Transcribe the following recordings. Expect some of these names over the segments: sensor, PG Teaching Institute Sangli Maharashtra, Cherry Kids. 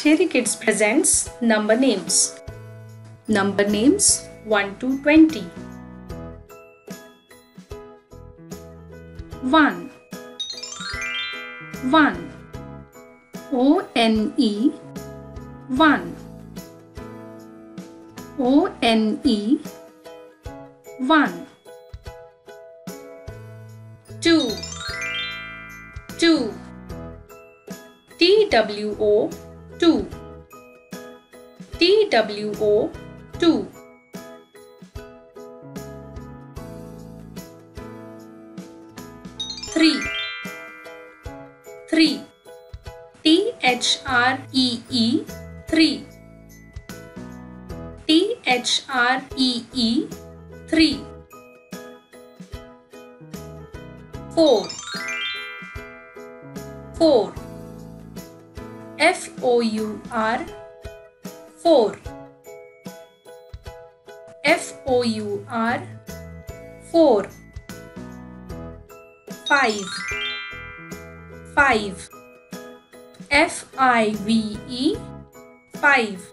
Cherry Kids presents number names. Number names 1 to 20. 1. 1. O-N-E. 1. O-N-E. 1. 2. 2. T-W-O. 2. T-W-O. 2. 3. 3. T-H-R-E-E. 3. T-H-R-E-E. 3. 4. 4. F-O-U-R. 4. F-O-U-R. 4. 5. 5. F-I-V-E. 5.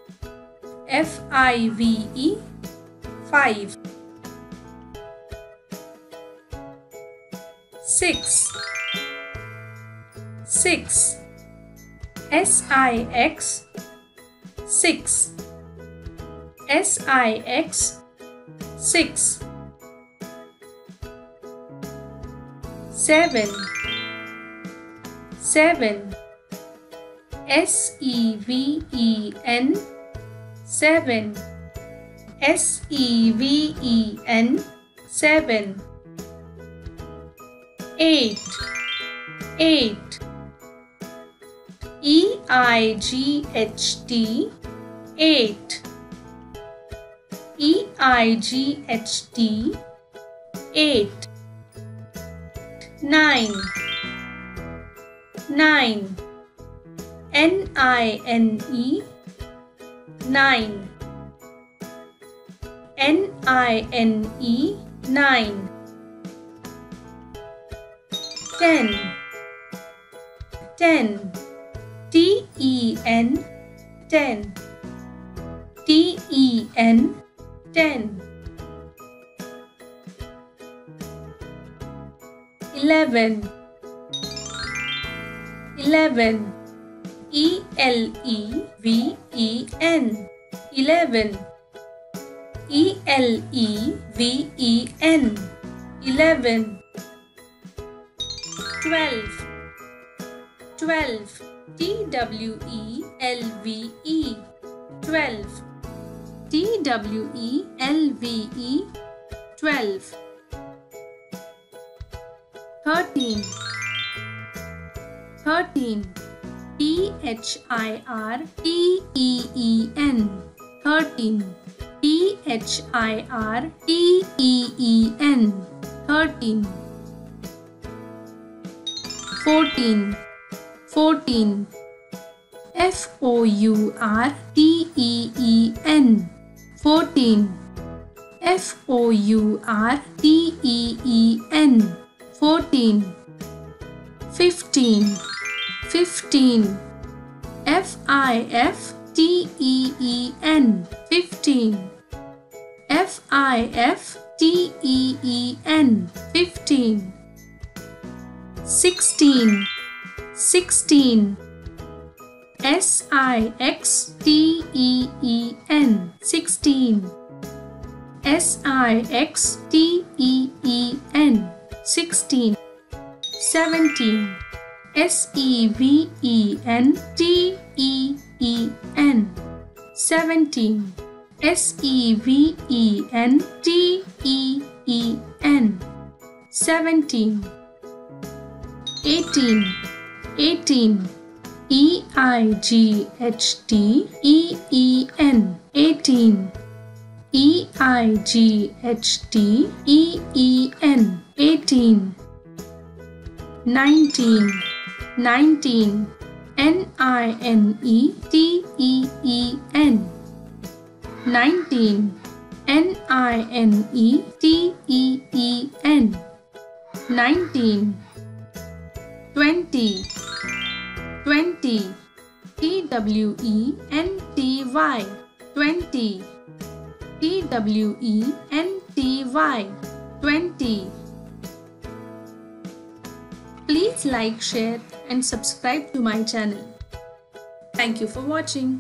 F-I-V-E. 5. 6. 6. S-I-X. 6. S-I-X. 6. 7. 7. S-E-V-E-N. 7. S-E-V-E-N. 7. 8. 8. E-I-G-H-T. 8. E-I-G-H-T. 8. 9. 9. N-I-N-E. 9. N-I-N-E. 9. 10. 10. T-E-N. 10. T-E-N. 10. 11. 11. E-L-E-V-E-N. 11. E-L-E-V-E-N. 11. 12. 12. T-W-E-L-V-E. 12. T-W-E-L-V-E. 12. 13. 13. T-H-I-R-T-E-E-N. 13. T-H-I-R-T-E-E-N. 13. 14. 14. F-O-U-R-T-E-E-N. 14. F-O-U-R-T-E-E-N. 14. 15. 15. F-I-F-T-E-E-N. 15. F-I-F-T-E-E-N. 15. 16. 16. S-I-X-T-E-E-N. 16. S-I-X-T-E-E-N. 16. 17. S-E-V-E-N-T-E-E-N. 17. S-E-V-E-N-T-E-E-N. 17. 18. 18. E-I-G-H-T-E-E-N. 18. E-I-G-H-T-E-E-N. 18. 19. 19. N-I-N-E-T-E-E-N. 19. N-I-N-E-T-E-E-N. 19. 20. 20. T-W-E-N-T-Y 20 T-W-E-N-T-Y 20 Please like, share and subscribe to my channel. Thank you for watching.